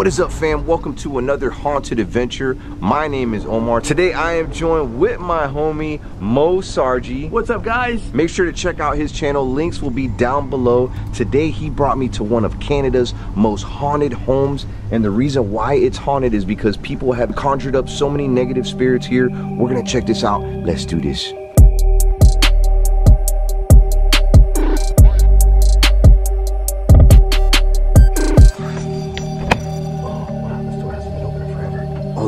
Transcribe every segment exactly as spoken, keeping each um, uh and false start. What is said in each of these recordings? What is up, fam? Welcome to another haunted adventure. My name is Omar. Today I am joined with my homie Mo Sargi. What's up, guys? Make sure to check out his channel. Links will be down below. Today he brought me to one of Canada's most haunted homes, and the reason why it's haunted is because people have conjured up so many negative spirits here. We're gonna check this out. Let's do this.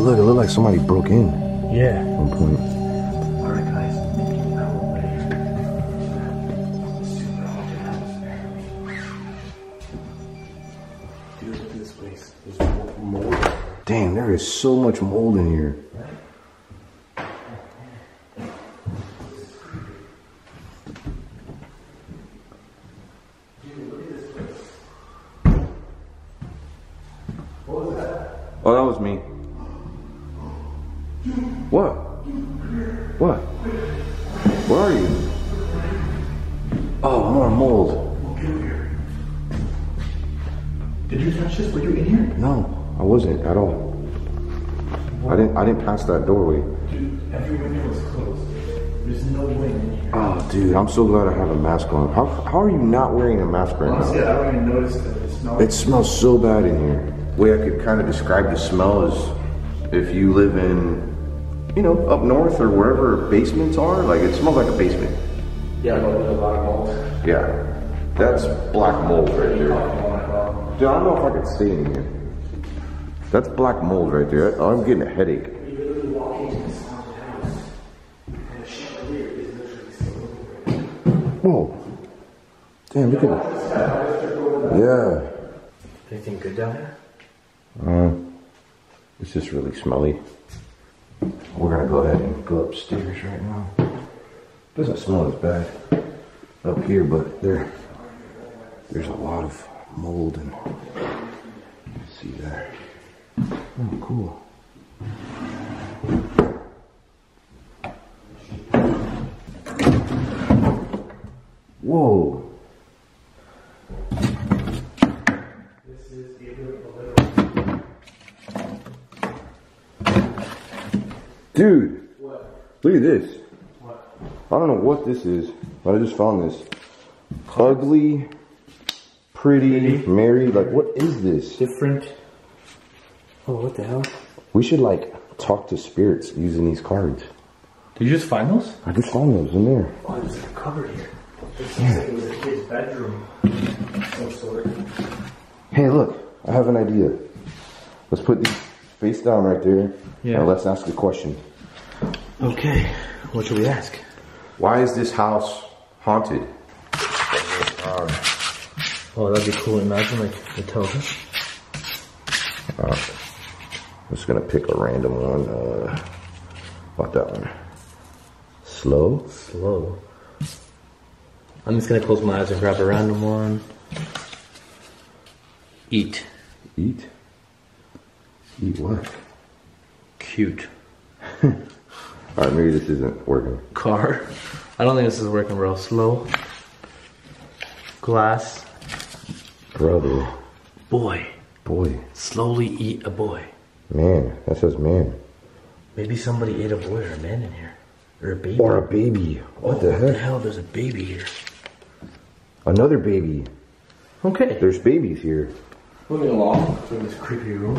Look, it looked like somebody broke in. Yeah. At one point. Alright, guys. Dude, look at this place. There's mold. Damn, there is so much mold in here. Dude, look at this place. What was that? Oh, that was me. What? What? Where are you? Oh, more mold. Did you touch this? Were you in here? No, I wasn't at all. What? I didn't. I didn't pass that doorway. Dude, every window was closed. There's no way in here. Oh, dude, I'm so glad I have a mask on. How How are you not wearing a mask right Honestly, now? I don't even notice that it smells. It smells so bad in here. The way I could kind of describe the smell is, if you live in, you know, up north or wherever basements are, like it smells like a basement. Yeah, but with a lot of mold. Yeah, that's black mold right there. Dude, I don't know if I can stay in here. That's black mold right there. I'm getting a headache. You literally walk into this haunted house, and the chandelier is literally so right there. Whoa. Damn, look at it. Yeah. Anything good down there? Um. It's just really smelly. We're gonna go ahead and go upstairs right now. Doesn't smell as bad up here, but there, there's a lot of mold and see that. Oh, cool. Whoa. This is the little. Dude, what? Look at this. What? I don't know what this is, but I just found this. Ugly, pretty, pretty, married, like what is this? Different. Oh, what the hell? We should like talk to spirits using these cards. Did you just find those? I just found those in there. Oh, there's a cupboard here. This yeah. Like it was a kid's bedroom of some sort. Hey, look, I have an idea. Let's put these face down right there. Yeah. Now let's ask a question. Okay, what should we ask? Why is this house haunted? Um, oh, that'd be cool. Imagine like it tells us. Uh, I'm just gonna pick a random one. Uh, about that one. Slow. Slow. I'm just gonna close my eyes and grab a random one. Eat. Eat. Eat what? Cute. Alright, maybe this isn't working. Car. I don't think this is working real slow. Glass. Brother. Boy. Boy. Slowly eat a boy. Man. That says man. Maybe somebody ate a boy or a man in here. Or a baby. Or a baby. What oh, the heck? What the hell? There's a baby here. Another baby. Okay. There's babies here. Moving along through this creepy room.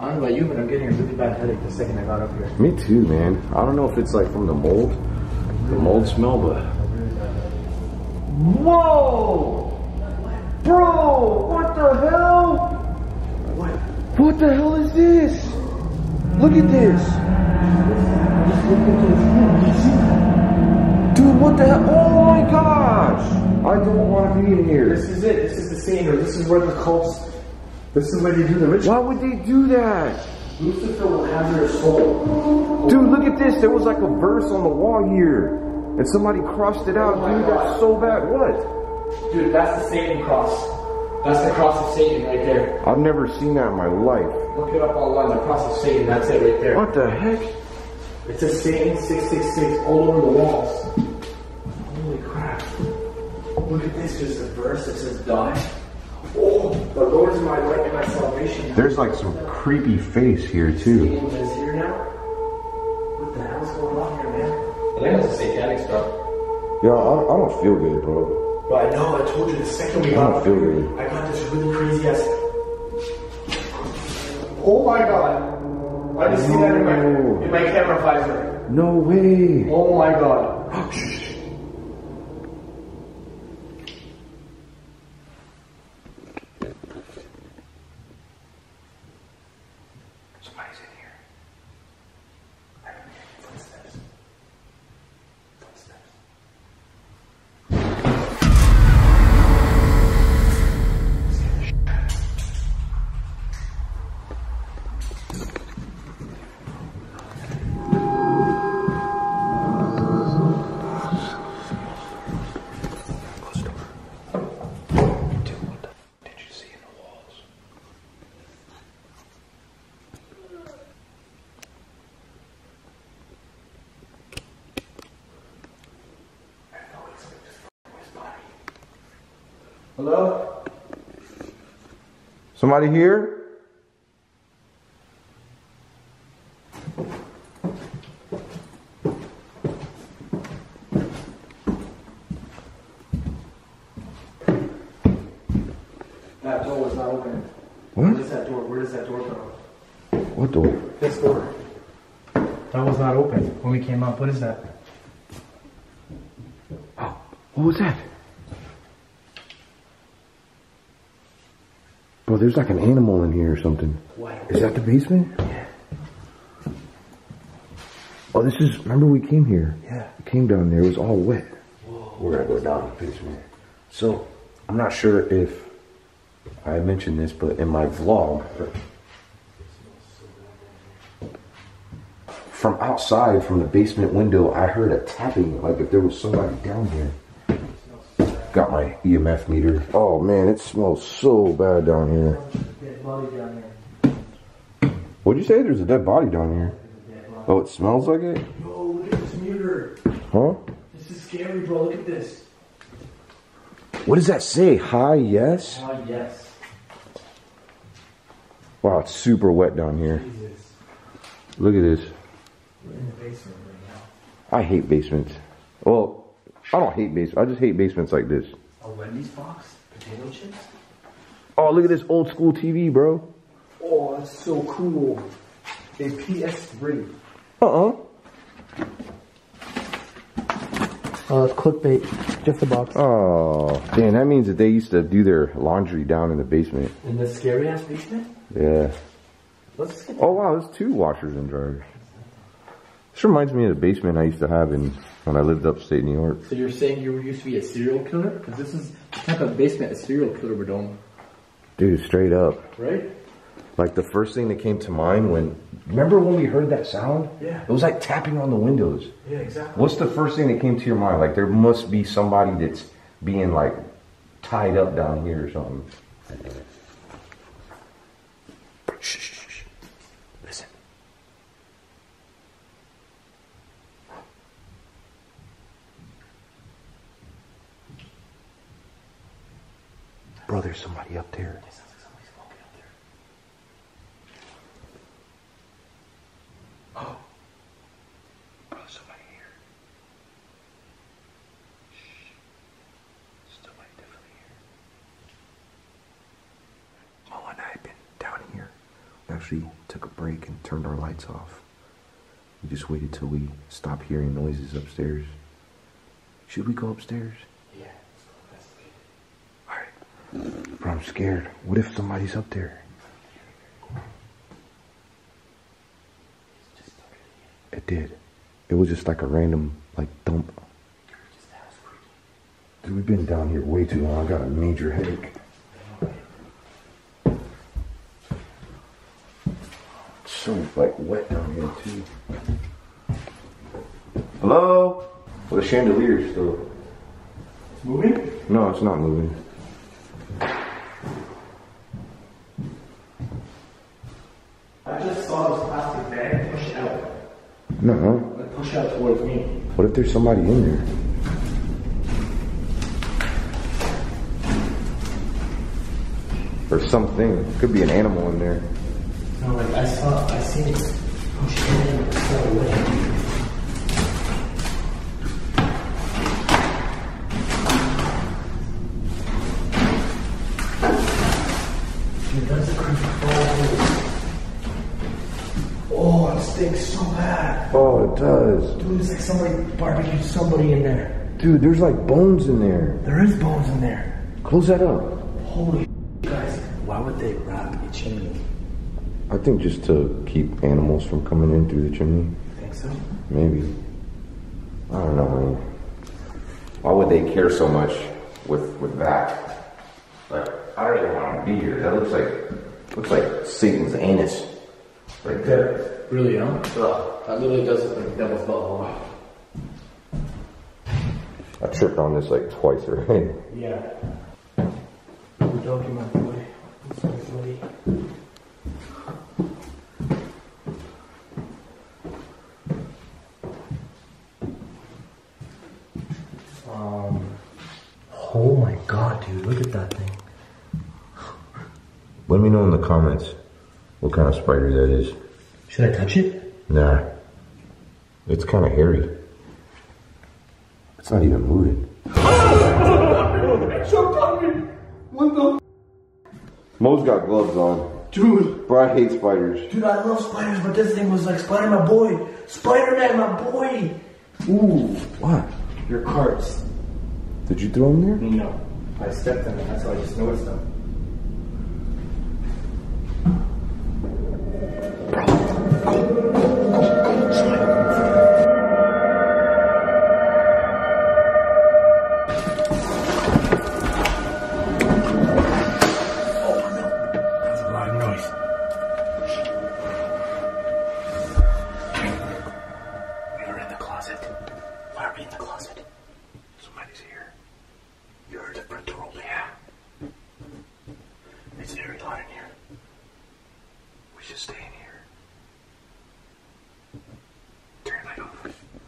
I don't know about you, but I'm getting a really bad headache the second I got up here. Me too, man. I don't know if it's like from the mold, the mold smell, but... Whoa! Bro, what the hell? What? What the hell is this? Look at this. Dude, what the hell? Oh my gosh! I don't want to be in here. This is it. This is the scene, or this is where the cults... This is where they do the ritual. Why would they do that? Lucifer will have your soul. Dude, look at this. There was like a verse on the wall here. And somebody crossed it out. Oh, dude, God. That's so bad. What? Dude, that's the Satan cross. That's the cross of Satan right there. I've never seen that in my life. Look it up online. The cross of Satan. That's it right there. What the heck? It says Satan six six six all over the walls. Holy crap. Look at this. There's a verse that says die. Oh. The Lord is my light and my salvation. There's like some creepy face here too. Is here now? What the hell's going on here, man? I think that's a satanic stuff. Yo, I, I don't feel good, bro. But I know. I told you the second we got. I don't feel good. I got this really crazy ass. Oh my god! I just no. see that in my in my camera visor. No way! Oh my god! Hello? Somebody here? That door was not open. What? Where is that door? Where does that door go? What door? This door. That was not open when we came up. What is that? Oh, what was that? Bro, there's like an animal in here or something. What? Is that the basement? Yeah. Oh, this is, remember we came here? Yeah. We came down there, it was all wet. Whoa. We're gonna go down the basement. So, I'm not sure if I mentioned this, but in my vlog, from outside, from the basement window, I heard a tapping, like if there was somebody down here. Got my E M F meter. Oh man, it smells so bad down here. Dead body down here. What'd you say? There's a dead body down here. Body. Oh, it smells like it? Oh, look at this meter. Huh? This is scary, bro. Look at this. What does that say? Hi, yes? Hi, yes. Wow, it's super wet down here. Jesus. Look at this. We're in the basement right now. I hate basements. Well, I don't hate basements. I just hate basements like this. A Wendy's box? Potato chips? Oh, look at this old school T V, bro. Oh, that's so cool. A P S three. Uh-uh. Oh, it's clickbait. Just a box. Oh, man, that means that they used to do their laundry down in the basement. In the scary-ass basement? Yeah. Let's get oh, wow, there's two washers and dryers. This reminds me of the basement I used to have in when I lived upstate New York. So you're saying you used to be a serial killer? Because this is the type of basement a serial killer would own. Dude, straight up. Right? Like the first thing that came to mind when... Remember when we heard that sound? Yeah. It was like tapping on the windows. Yeah, exactly. What's the first thing that came to your mind? Like there must be somebody that's being like tied up down here or something. Shh. Bro, there's somebody up there. It sounds like somebody's walking up there. Oh. Bro, there's somebody here. Shh. Somebody definitely here. Mo and I have been down here. We actually took a break and turned our lights off. We just waited till we stopped hearing noises upstairs. Should we go upstairs? Yeah. Bro, I'm scared. What if somebody's up there? It did. It was just like a random, like, thump. Dude, we've been down here way too long. I got a major headache. It's so, like, wet down here, too. Hello? Well, the chandelier's still... It's moving? No, it's not moving. No, no. Push out towards me. What if there's somebody in there? or something. It could be an animal in there. No, like I saw, I seen it. Oh shit! I saw it away. Oh, it stinks so bad. Oh, it does. Dude, it's like somebody barbecued somebody in there. Dude, there's like bones in there. There is bones in there. Close that up. Holy guys, why would they wrap a chimney? I think just to keep animals from coming in through the chimney. You think so? Maybe. I don't know, man. Why would they care so much with, with that? Like, I don't even want to be here. That looks like, looks like Satan's anus. Right there. Really, huh? Ugh. That literally does look like the devil's butthole. I tripped on this like twice already. Yeah. We're talking, my boy. Um. Oh my God, dude! Look at that thing. Let me know in the comments what kind of spider that is. Should I touch it? Nah. It's kind of hairy. It's not even moving. What the? Mo's got gloves on. Dude. Bro, I hate spiders. Dude, I love spiders, but this thing was like Spider, my boy. Spider-Man, my boy. Ooh, what? Your carts. Did you throw them there? No. I stepped in them. That's how I just noticed them.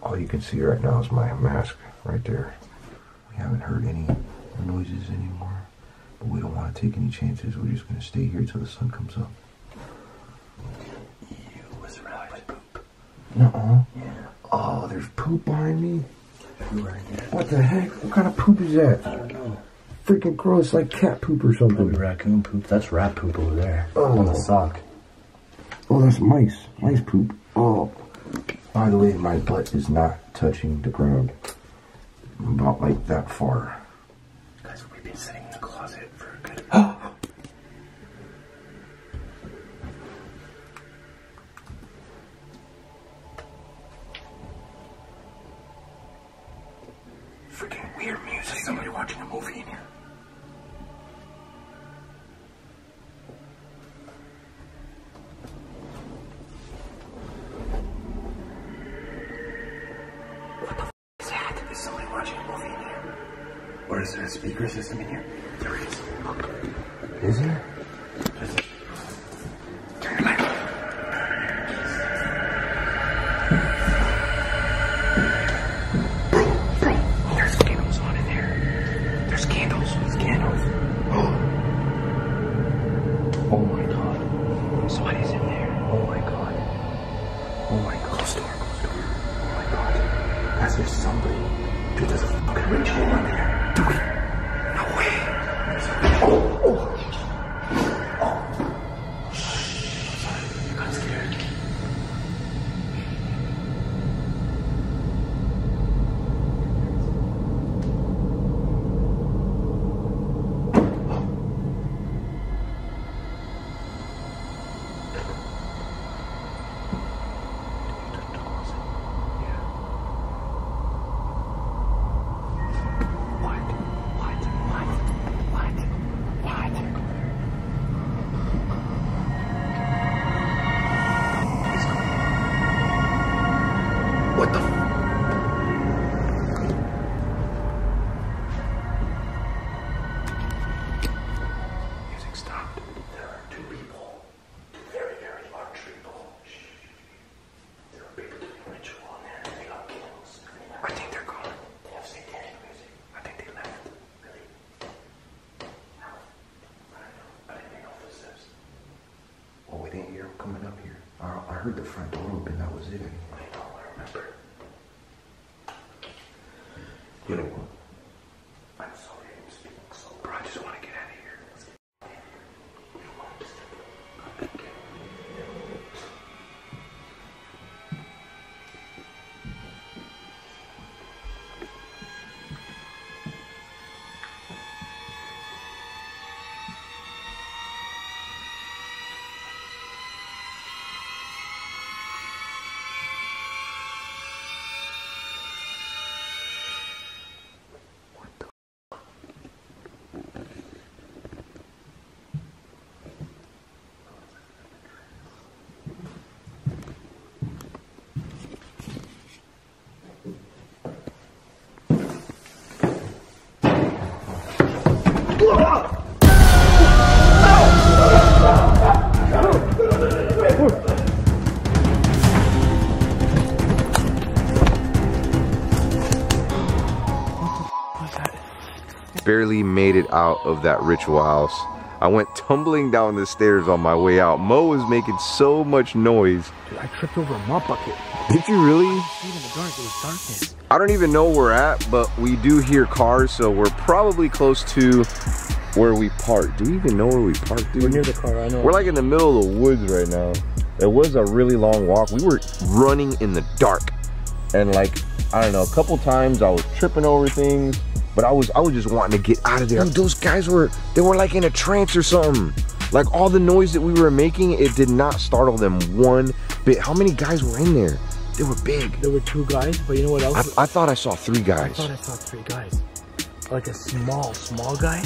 All you can see right now is my mask right there. We haven't heard any noises anymore, but we don't want to take any chances. We're just going to stay here till the sun comes up. You was right. Poop. Nuh-uh. Yeah. Oh, there's poop behind me. Right there. What the heck? What kind of poop is that? I don't know. Freaking gross, like cat poop or something. Probably raccoon poop. That's rat poop over there. Oh. On the sock. Oh, that's mice. Mice poop. Oh. By the way, my butt is not touching the ground. I'm about like that far. Guys, we've been sitting in the closet for a good minute. Freaking weird music. Is somebody watching a movie in here? Is there a speaker system in here? There is. Is there? There's a... Turn your light on. Bro, bro. Oh, there's candles on in there. There's candles. There's candles. Oh. Oh my God. Somebody's in there. Oh my God. Oh my God. Close door. Close door. Oh my God. Guys, there's somebody. Dude, there's a fucking rich hole in there. No way. Oh, oh, oh. Shh. Sorry, I got scared. heard the front door open, that was it. I know, I remember. You know what? I'm sorry I'm speaking so proud. I just want to get out of here. Let's get out of here. Barely made it out of that ritual house. I went tumbling down the stairs on my way out. Mo was making so much noise. Dude, I tripped over a mop bucket. Did you really? Even in the dark, it was darkness. I don't even know where we're at, but we do hear cars, so we're probably close to where we parked. Do we even know where we parked, dude? We're near the car, I know. We're like in the middle of the woods right now. It was a really long walk. We were running in the dark. And like, I don't know, a couple times I was tripping over things. But I was I was just wanting to get out of there. Dude, those guys were, they were like in a trance or something. Like all the noise that we were making, it did not startle them one bit. How many guys were in there? They were big. There were two guys, but you know what else? I, I thought I saw three guys. I thought I saw three guys. Like a small, small guy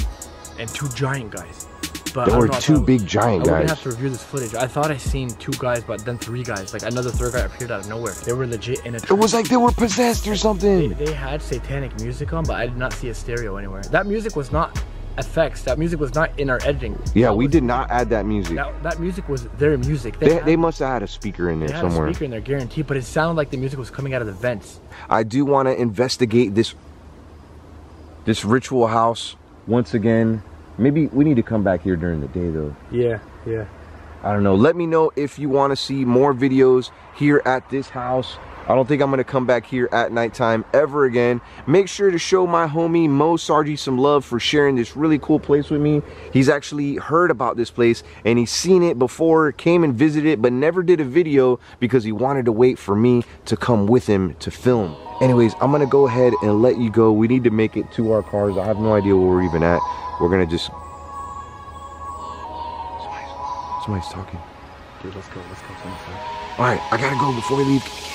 and two giant guys. But there were two big giant guys. We're gonna have to review this footage. I thought I seen two guys, but then three guys. Like another third guy appeared out of nowhere. They were legit in a trance. It was like they were possessed or something. They, they had satanic music on, but I did not see a stereo anywhere. That music was not effects. That music was not in our editing. Yeah, that we was, did not add that music. That, that music was their music. They, they, had, they must have had a speaker in there they had somewhere. A speaker in there, guaranteed. But it sounded like the music was coming out of the vents. I do want to investigate this. This ritual house once again. Maybe we need to come back here during the day though. Yeah, yeah. I don't know. Let me know if you want to see more videos here at this house. I don't think I'm going to come back here at nighttime ever again. Make sure to show my homie Mo Sargi some love for sharing this really cool place with me. He's actually heard about this place and he's seen it before, came and visited it, but never did a video because he wanted to wait for me to come with him to film. Anyways, I'm going to go ahead and let you go. We need to make it to our cars. I have no idea where we're even at. We're gonna just. Somebody's, somebody's talking. Dude, let's go. Let's go. All right, I gotta go before we leave.